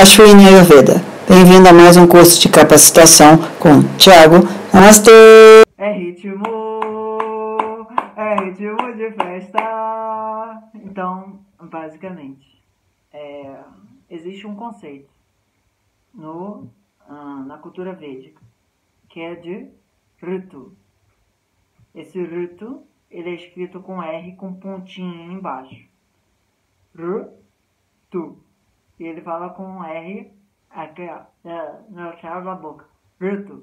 Asvini Ayurveda. Bem-vindo a mais um curso de capacitação com Thiago Namastê. É ritmo de festa. Então, basicamente, existe um conceito na cultura védica, que é de Rtu. Esse Rtu, ele é escrito com R com pontinho embaixo. Rtu. E ele fala com R na cara da boca. Rtu.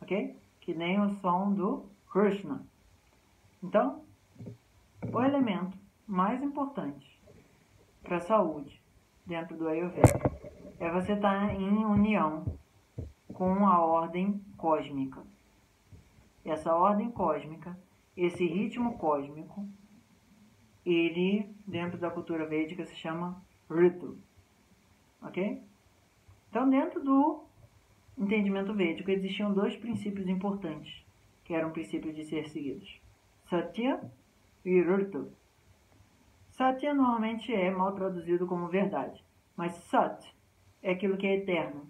Ok? Que nem o som do Krishna. Então, o elemento mais importante para a saúde dentro do Ayurveda é você estar em união com a ordem cósmica. Essa ordem cósmica, esse ritmo cósmico, ele, dentro da cultura védica, se chama Rita. Ok? Então, dentro do entendimento védico, existiam dois princípios importantes, que eram princípios de ser seguidos. Satya e Rta. Satya normalmente é mal traduzido como verdade, mas Sat é aquilo que é eterno.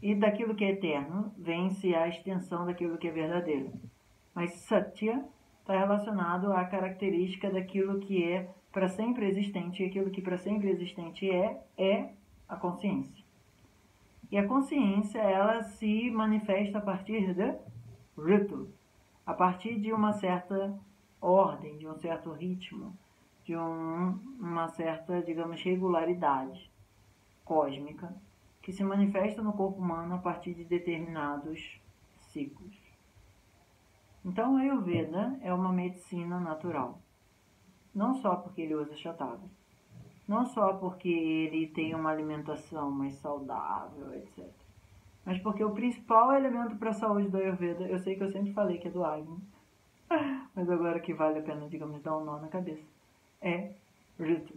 E daquilo que é eterno vem-se a extensão daquilo que é verdadeiro. Mas Satya está relacionado à característica daquilo que é para sempre existente, e aquilo que para sempre existente é a consciência. E a consciência, ela se manifesta a partir de Rta, a partir de uma certa ordem, de um certo ritmo, de uma certa, digamos, regularidade cósmica, que se manifesta no corpo humano a partir de determinados ciclos. Então, a Ayurveda é uma medicina natural. Não só porque ele usa Shatava, não só porque ele tem uma alimentação mais saudável, etc. Mas porque o principal elemento para a saúde da Ayurveda, eu sei que eu sempre falei que é do Agni, mas agora que vale a pena, digamos, dar um nó na cabeça, é Rita.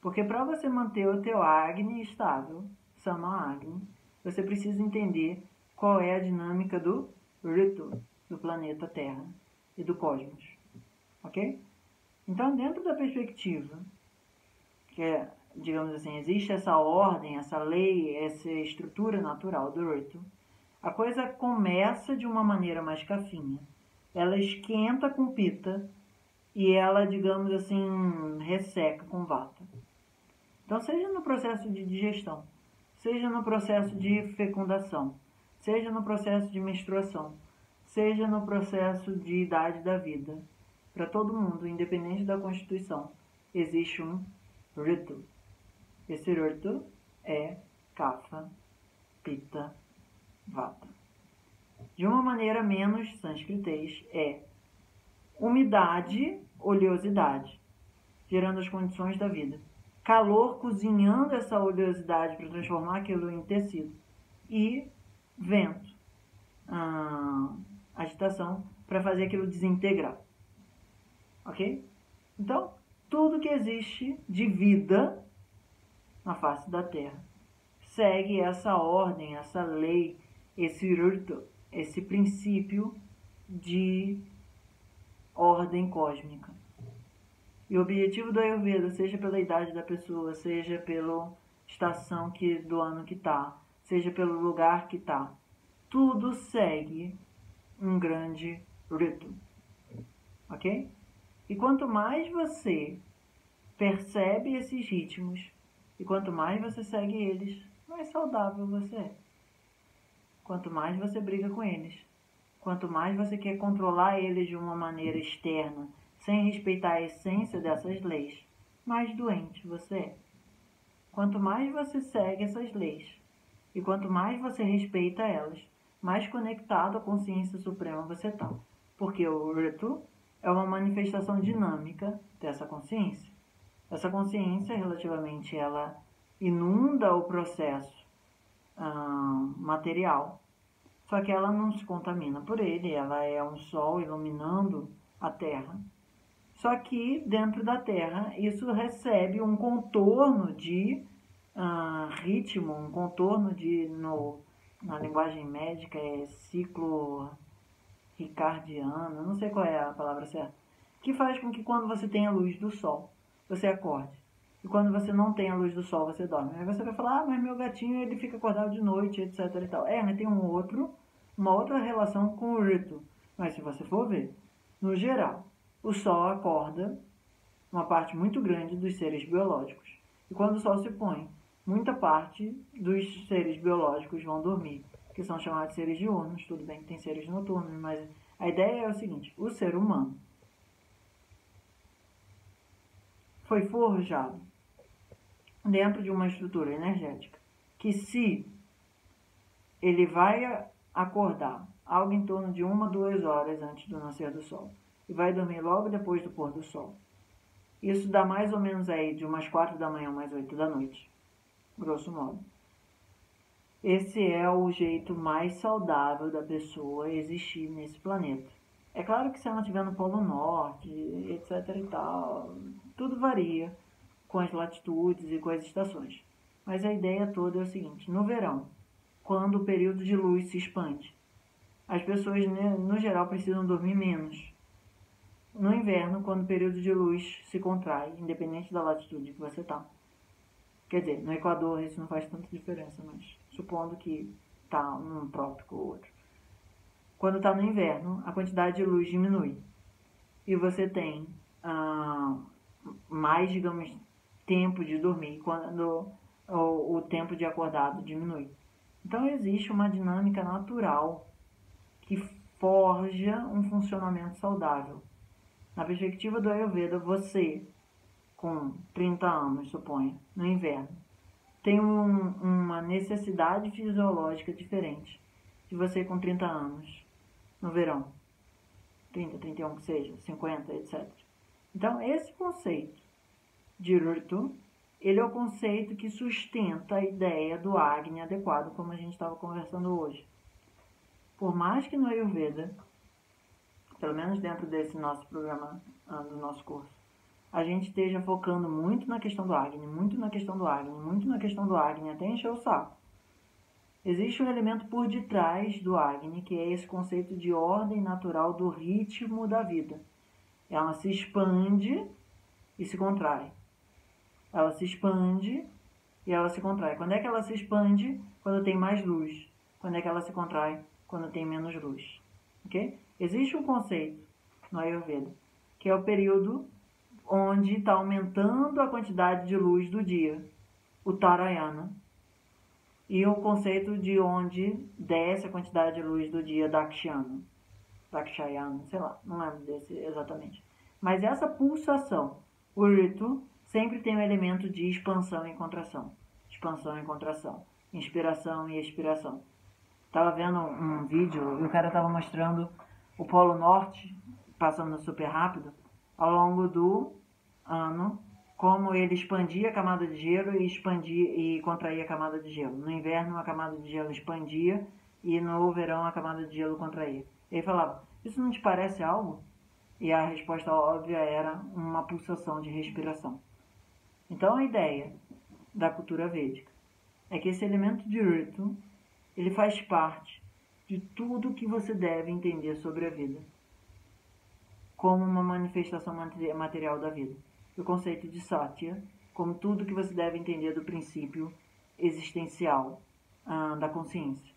Porque para você manter o teu Agni estável, Sama Agni, você precisa entender qual é a dinâmica do Rita, do planeta Terra e do cosmos, ok? Então, dentro da perspectiva, que é, digamos assim, existe essa ordem, essa lei, essa estrutura natural do Rita, a coisa começa de uma maneira mais cafinha. Ela esquenta com pitta e ela, digamos assim, resseca com vata. Então, seja no processo de digestão, seja no processo de fecundação, seja no processo de menstruação, seja no processo de idade da vida, para todo mundo, independente da constituição, existe um Ritu. Esse Ritu é kapha, pitta, vata. De uma maneira menos sânscritês, é umidade, oleosidade, gerando as condições da vida. Calor, cozinhando essa oleosidade para transformar aquilo em tecido. E vento, agitação, para fazer aquilo desintegrar. Ok? Então, tudo que existe de vida na face da Terra segue essa ordem, essa lei, esse Rta, esse princípio de ordem cósmica. E o objetivo do Ayurveda, seja pela idade da pessoa, seja pela estação do ano que está, seja pelo lugar que está, tudo segue um grande Rita. Ok? E quanto mais você percebe esses ritmos, e quanto mais você segue eles, mais saudável você é. Quanto mais você briga com eles, quanto mais você quer controlar eles de uma maneira externa, sem respeitar a essência dessas leis, mais doente você é. Quanto mais você segue essas leis, e quanto mais você respeita elas, mais conectado à consciência suprema você está. Porque o Ritu é uma manifestação dinâmica dessa consciência. Essa consciência, relativamente, ela inunda o processo material, só que ela não se contamina por ele, ela é um sol iluminando a Terra. Só que, dentro da Terra, isso recebe um contorno de ritmo, um contorno de, na linguagem médica, é ciclo ricardiana, não sei qual é a palavra certa, que faz com que quando você tem a luz do sol, você acorde. E quando você não tem a luz do sol, você dorme. Aí você vai falar, ah, mas meu gatinho ele fica acordado de noite, etc e tal. É, mas tem uma outra relação com o rito. Mas se você for ver, no geral, o sol acorda uma parte muito grande dos seres biológicos. E quando o sol se põe, muita parte dos seres biológicos vão dormir, que são chamados de seres diurnos. Tudo bem que tem seres noturnos, mas a ideia é o seguinte, o ser humano foi forjado dentro de uma estrutura energética, que se ele vai acordar algo em torno de 1 a 2 horas antes do nascer do sol, e vai dormir logo depois do pôr do sol, isso dá mais ou menos aí de umas 4 da manhã, umas 8 da noite, grosso modo. Esse é o jeito mais saudável da pessoa existir nesse planeta. É claro que se ela estiver no Polo Norte, etc e tal, tudo varia com as latitudes e com as estações. Mas a ideia toda é o seguinte, no verão, quando o período de luz se expande, as pessoas, no geral, precisam dormir menos. No inverno, quando o período de luz se contrai, independente da latitude que você está. Quer dizer, no Equador isso não faz tanta diferença, mas supondo que está num trópico ou outro. Quando está no inverno, a quantidade de luz diminui. E você tem mais, digamos, tempo de dormir quando o tempo de acordado diminui. Então existe uma dinâmica natural que forja um funcionamento saudável. Na perspectiva do Ayurveda, você, com 30 anos, suponha, no inverno, tem uma necessidade fisiológica diferente de você com 30 anos, no verão. 30, 31, que seja, 50, etc. Então, esse conceito de Rta, ele é o conceito que sustenta a ideia do Agni adequado, como a gente estava conversando hoje. Por mais que no Ayurveda, pelo menos dentro desse nosso programa, do nosso curso, a gente esteja focando muito na questão do Agni, muito na questão do Agni, muito na questão do Agni, até encher o saco. Existe um elemento por detrás do Agni, que é esse conceito de ordem natural do ritmo da vida. Ela se expande e se contrai. Ela se expande e ela se contrai. Quando é que ela se expande? Quando tem mais luz. Quando é que ela se contrai? Quando tem menos luz. Ok? Existe um conceito no Ayurveda, que é o período onde está aumentando a quantidade de luz do dia, o Tarayana, e o conceito de onde desce a quantidade de luz do dia, Dakshayana, sei lá, não lembro desse exatamente. Mas essa pulsação, o Rito, sempre tem um elemento de expansão e contração, inspiração e expiração. Estava vendo um vídeo e o cara estava mostrando o Polo Norte, passando super rápido, ao longo do ano, como ele expandia a camada de gelo e contraía a camada de gelo. No inverno, a camada de gelo expandia e no verão, a camada de gelo contraía. Ele falava, isso não te parece algo? E a resposta óbvia era uma pulsação de respiração. Então, a ideia da cultura védica é que esse elemento de Rito, ele faz parte de tudo que você deve entender sobre a vida, como uma manifestação material da vida. O conceito de Satya, como tudo que você deve entender do princípio existencial da consciência.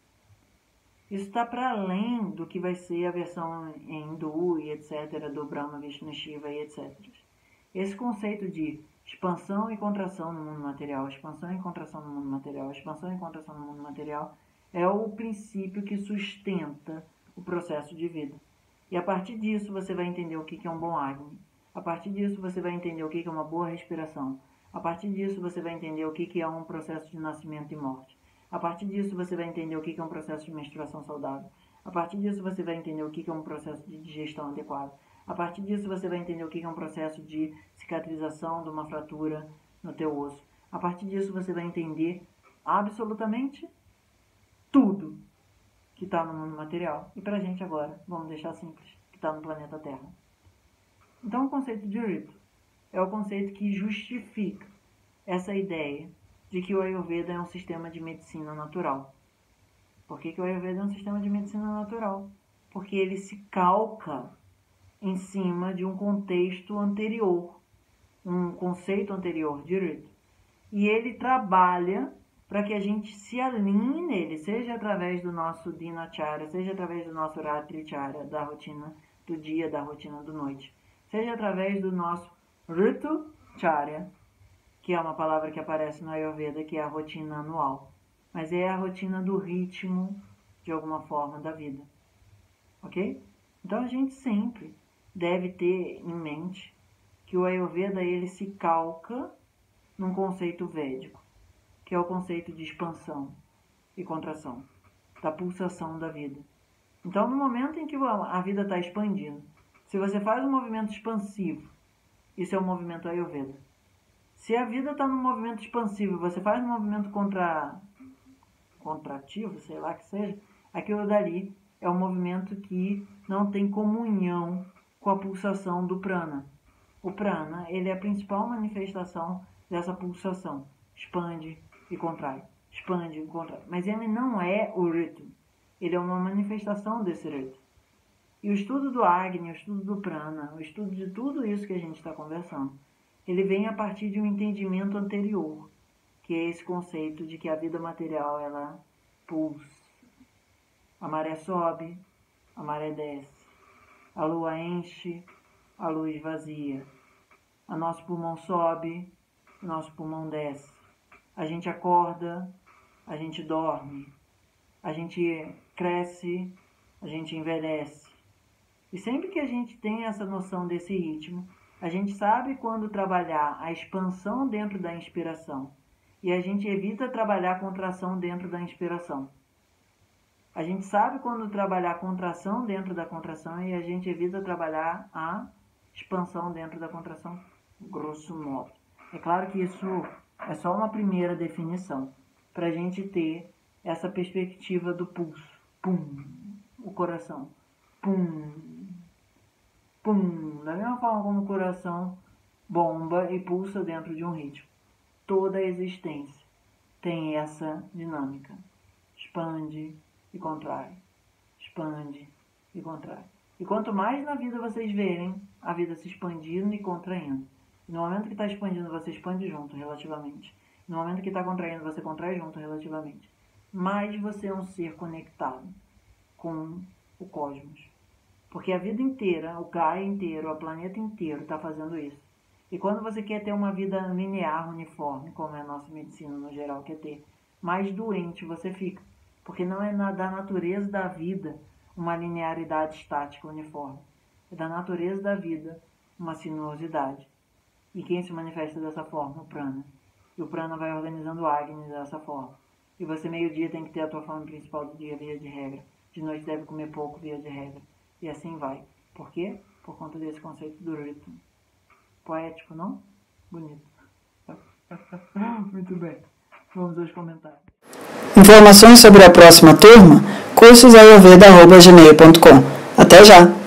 Isso está para além do que vai ser a versão em hindu e etc., do Brahma, Vishnu, Shiva e etc. Esse conceito de expansão e contração no mundo material, expansão e contração no mundo material, expansão e contração no mundo material, é o princípio que sustenta o processo de vida. E a partir disso você vai entender o que é um bom Agni. A partir disso você vai entender o que é uma boa respiração. A partir disso você vai entender o que é um processo de nascimento e morte. A partir disso você vai entender o que é um processo de menstruação saudável. A partir disso você vai entender o que é um processo de digestão adequada. A partir disso você vai entender o que é um processo de cicatrização de uma fratura no teu osso. A partir disso você vai entender absolutamente tudo que está no mundo material. E pra gente agora, vamos deixar simples, que está no planeta Terra. Então o conceito de Rita é o conceito que justifica essa ideia de que o Ayurveda é um sistema de medicina natural. Por que o Ayurveda é um sistema de medicina natural? Porque ele se calca em cima de um contexto anterior, um conceito anterior de Rita, e ele trabalha para que a gente se alinhe nele, seja através do nosso Dhinacharya, seja através do nosso Ratricharya, da rotina do dia, da rotina do noite, seja através do nosso Ritucharya, que é uma palavra que aparece no Ayurveda, que é a rotina anual, mas é a rotina do ritmo, de alguma forma, da vida, ok? Então, a gente sempre deve ter em mente que o Ayurveda, ele se calca num conceito védico, que é o conceito de expansão e contração, da pulsação da vida. Então, no momento em que a vida está expandindo, se você faz um movimento expansivo, isso é um movimento Ayurveda. Se a vida está num movimento expansivo e você faz um movimento contrativo, sei lá que seja, aquilo dali é um movimento que não tem comunhão com a pulsação do prana. O prana, ele é a principal manifestação dessa pulsação. Expande e contrai, expande e contrai. Mas ele não é o ritmo, ele é uma manifestação desse ritmo. E o estudo do Agni, o estudo do prana, o estudo de tudo isso que a gente está conversando, ele vem a partir de um entendimento anterior, que é esse conceito de que a vida material, ela pulsa. A maré sobe, a maré desce, a lua enche, a lua esvazia, o nosso pulmão sobe, o nosso pulmão desce. A gente acorda, a gente dorme, a gente cresce, a gente envelhece. E sempre que a gente tem essa noção desse ritmo, a gente sabe quando trabalhar a expansão dentro da inspiração e a gente evita trabalhar a contração dentro da inspiração. A gente sabe quando trabalhar a contração dentro da contração e a gente evita trabalhar a expansão dentro da contração, grosso modo. É claro que isso é só uma primeira definição, para a gente ter essa perspectiva do pulso. Pum, o coração. Pum, pum. Da mesma forma como o coração bomba e pulsa dentro de um ritmo. Toda a existência tem essa dinâmica. Expande e contrai. Expande e contrai. E quanto mais na vida vocês verem a vida se expandindo e contraindo. No momento que está expandindo, você expande junto, relativamente. No momento que está contraindo, você contrai junto, relativamente. Mas você é um ser conectado com o cosmos. Porque a vida inteira, o Gaia inteiro, o planeta inteiro está fazendo isso. E quando você quer ter uma vida linear, uniforme, como é a nossa medicina no geral quer ter, mais doente você fica. Porque não é da natureza da vida uma linearidade estática, uniforme. É da natureza da vida uma sinuosidade. E quem se manifesta dessa forma? O prana. E o prana vai organizando o Agni dessa forma. E você meio-dia tem que ter a tua forma principal do dia, via de regra. De noite deve comer pouco, via de regra. E assim vai. Por quê? Por conta desse conceito do ritmo. Poético, não? Bonito. Muito bem. Vamos aos comentários. Informações sobre a próxima turma? Cursosayurveda.com. Até já!